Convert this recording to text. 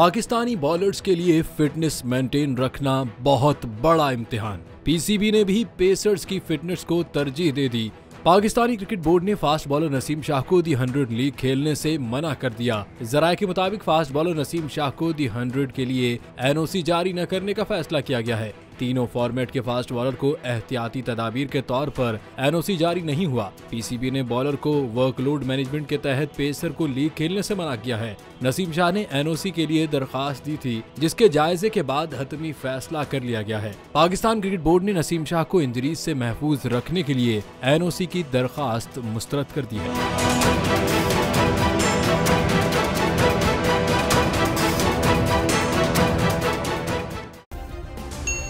Pakistani bowlers के लिए fitness maintain रखना बहुत बड़ा इम्तिहान। पीसीबी ने भी पेसर्स की फिटनेस को तरजीह दे दी। पाकिस्तानी क्रिकेट बोर्ड ने फास्ट बॉलर नसीम शाह को दी 100 लीग खेलने से मना कर दिया। जराये के मुताबिक फास्ट बॉलर नसीम शाह को दी 100 के लिए NOC जारी न करने का फैसला किया गया है। तीनों फॉर्मेट के फास्ट बॉलर को एहतियाती तदाबीर के तौर पर NOC जारी नहीं हुआ। पीसीबी ने बॉलर को वर्कलोड मैनेजमेंट के तहत पेसर को लीग खेलने से मना किया है। नसीम शाह ने NOC के लिए दरखास्त दी थी, जिसके जायजे के बाद हतमी फैसला कर लिया गया है। पाकिस्तान क्रिकेट बोर्ड ने नसीम शाह को इंजरीज से महफूज रखने के लिए NOC की दरखास्त मुस्तरद कर दी है।